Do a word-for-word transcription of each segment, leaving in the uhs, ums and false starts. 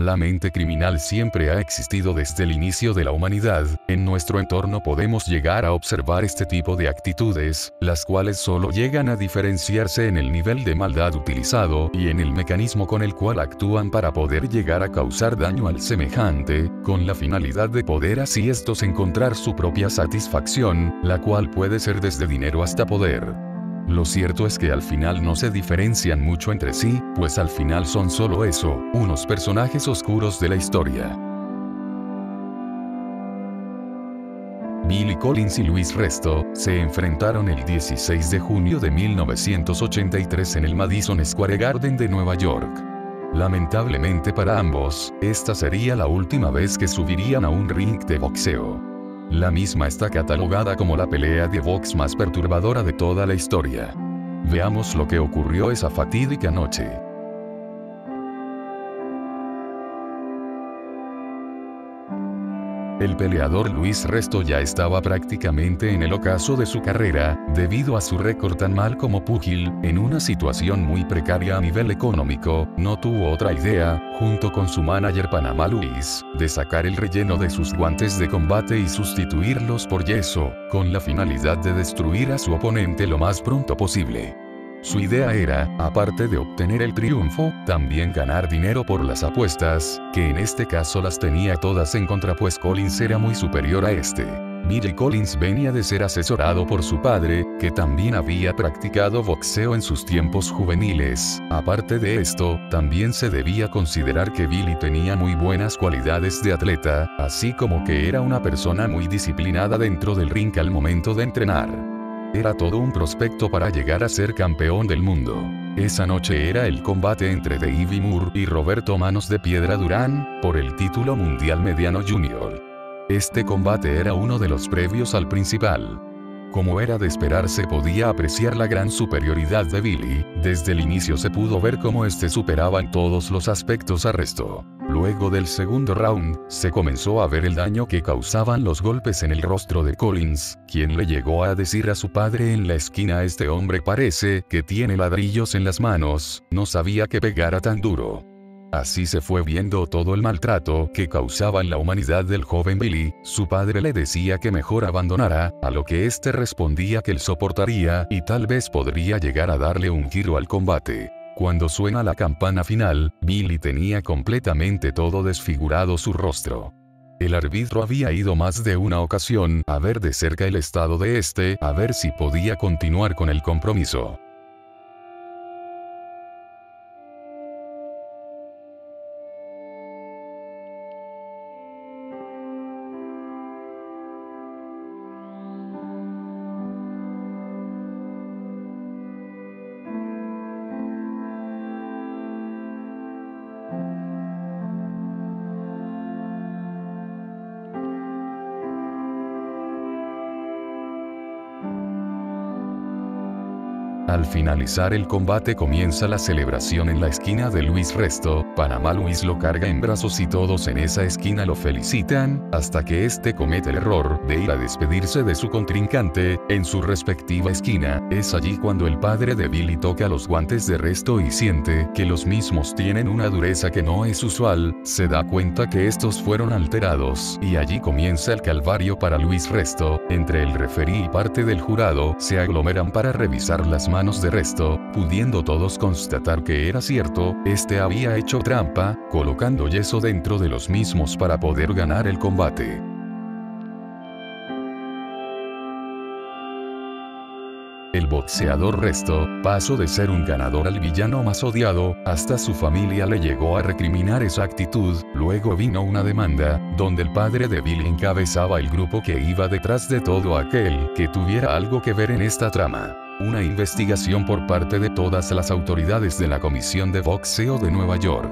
La mente criminal siempre ha existido desde el inicio de la humanidad. En nuestro entorno podemos llegar a observar este tipo de actitudes, las cuales solo llegan a diferenciarse en el nivel de maldad utilizado y en el mecanismo con el cual actúan para poder llegar a causar daño al semejante, con la finalidad de poder así estos encontrar su propia satisfacción, la cual puede ser desde dinero hasta poder. Lo cierto es que al final no se diferencian mucho entre sí, pues al final son solo eso, unos personajes oscuros de la historia. Billy Collins y Luis Resto se enfrentaron el dieciséis de junio de mil novecientos ochenta y tres en el Madison Square Garden de Nueva York. Lamentablemente para ambos, esta sería la última vez que subirían a un ring de boxeo. La misma está catalogada como la pelea de box más perturbadora de toda la historia. Veamos lo que ocurrió esa fatídica noche. El peleador Luis Resto ya estaba prácticamente en el ocaso de su carrera, debido a su récord tan mal como púgil, en una situación muy precaria a nivel económico, no tuvo otra idea, junto con su manager Panama Lewis, de sacar el relleno de sus guantes de combate y sustituirlos por yeso, con la finalidad de destruir a su oponente lo más pronto posible. Su idea era, aparte de obtener el triunfo, también ganar dinero por las apuestas, que en este caso las tenía todas en contra pues Collins era muy superior a este. Billy Collins venía de ser asesorado por su padre, que también había practicado boxeo en sus tiempos juveniles. Aparte de esto, también se debía considerar que Billy tenía muy buenas cualidades de atleta, así como que era una persona muy disciplinada dentro del ring al momento de entrenar. Era todo un prospecto para llegar a ser campeón del mundo. Esa noche era el combate entre Davey Moore y Roberto Manos de Piedra Durán, por el título mundial mediano junior. Este combate era uno de los previos al principal. Como era de esperar, se podía apreciar la gran superioridad de Billy. Desde el inicio se pudo ver cómo este superaba en todos los aspectos a Resto. Luego del segundo round, se comenzó a ver el daño que causaban los golpes en el rostro de Collins, quien le llegó a decir a su padre en la esquina: "Este hombre parece que tiene ladrillos en las manos, no sabía que pegara tan duro". Así se fue viendo todo el maltrato que causaba en la humanidad del joven Billy. Su padre le decía que mejor abandonara, a lo que este respondía que él soportaría y tal vez podría llegar a darle un giro al combate. Cuando suena la campana final, Billy tenía completamente todo desfigurado su rostro. El árbitro había ido más de una ocasión a ver de cerca el estado de este, a ver si podía continuar con el compromiso. Al finalizar el combate comienza la celebración en la esquina de Luis Resto. Panama Lewis lo carga en brazos y todos en esa esquina lo felicitan, hasta que este comete el error de ir a despedirse de su contrincante en su respectiva esquina. Es allí cuando el padre de Billy toca los guantes de Resto y siente que los mismos tienen una dureza que no es usual. Se da cuenta que estos fueron alterados y allí comienza el calvario para Luis Resto. Entre el referí y parte del jurado se aglomeran para revisar las manos manos de Resto, pudiendo todos constatar que era cierto, este había hecho trampa, colocando yeso dentro de los mismos para poder ganar el combate. El boxeador Resto pasó de ser un ganador al villano más odiado, hasta su familia le llegó a recriminar esa actitud. Luego vino una demanda, donde el padre de Billy encabezaba el grupo que iba detrás de todo aquel que tuviera algo que ver en esta trama. Una investigación por parte de todas las autoridades de la Comisión de Boxeo de Nueva York.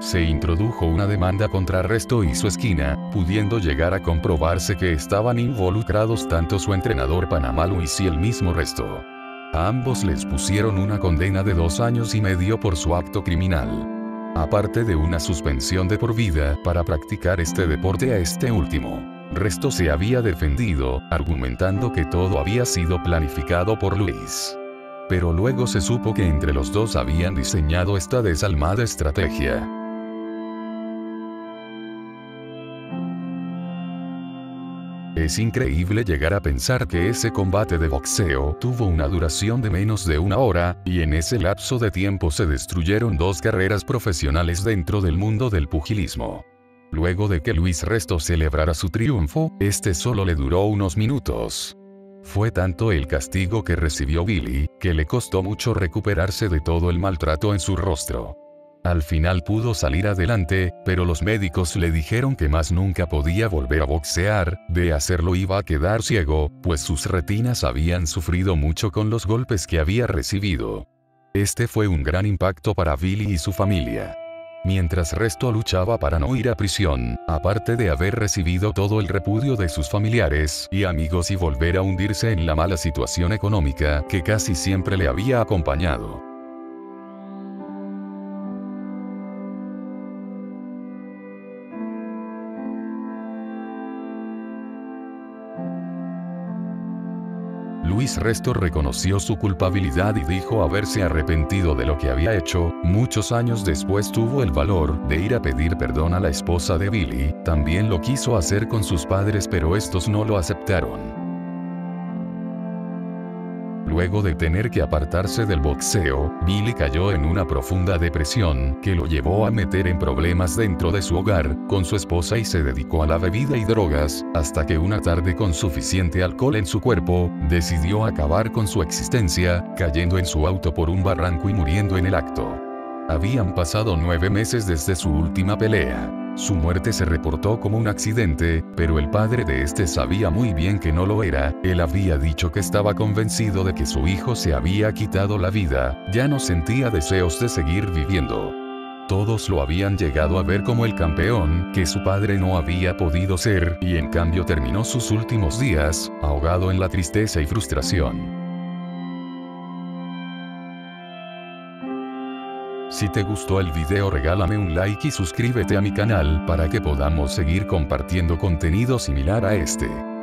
Se introdujo una demanda contra Resto y su esquina, pudiendo llegar a comprobarse que estaban involucrados tanto su entrenador Panama Lewis y el mismo Resto. A ambos les pusieron una condena de dos años y medio por su acto criminal, aparte de una suspensión de por vida para practicar este deporte a este último. Resto se había defendido, argumentando que todo había sido planificado por Lewis. Pero luego se supo que entre los dos habían diseñado esta desalmada estrategia. Es increíble llegar a pensar que ese combate de boxeo tuvo una duración de menos de una hora, y en ese lapso de tiempo se destruyeron dos carreras profesionales dentro del mundo del pugilismo. Luego de que Luis Resto celebrara su triunfo, este solo le duró unos minutos. Fue tanto el castigo que recibió Billy, que le costó mucho recuperarse de todo el maltrato en su rostro. Al final pudo salir adelante, pero los médicos le dijeron que más nunca podía volver a boxear, de hacerlo iba a quedar ciego, pues sus retinas habían sufrido mucho con los golpes que había recibido. Este fue un gran impacto para Billy y su familia. Mientras Resto luchaba para no ir a prisión, aparte de haber recibido todo el repudio de sus familiares y amigos y volver a hundirse en la mala situación económica que casi siempre le había acompañado. Luis Resto reconoció su culpabilidad y dijo haberse arrepentido de lo que había hecho. Muchos años después tuvo el valor de ir a pedir perdón a la esposa de Billy, también lo quiso hacer con sus padres pero estos no lo aceptaron. Luego de tener que apartarse del boxeo, Billy cayó en una profunda depresión que lo llevó a meter en problemas dentro de su hogar con su esposa y se dedicó a la bebida y drogas, hasta que una tarde con suficiente alcohol en su cuerpo, decidió acabar con su existencia, cayendo en su auto por un barranco y muriendo en el acto. Habían pasado nueve meses desde su última pelea. Su muerte se reportó como un accidente, pero el padre de este sabía muy bien que no lo era. Él había dicho que estaba convencido de que su hijo se había quitado la vida, ya no sentía deseos de seguir viviendo. Todos lo habían llegado a ver como el campeón que su padre no había podido ser, y en cambio terminó sus últimos días ahogado en la tristeza y frustración. Si te gustó el video, regálame un like y suscríbete a mi canal para que podamos seguir compartiendo contenido similar a este.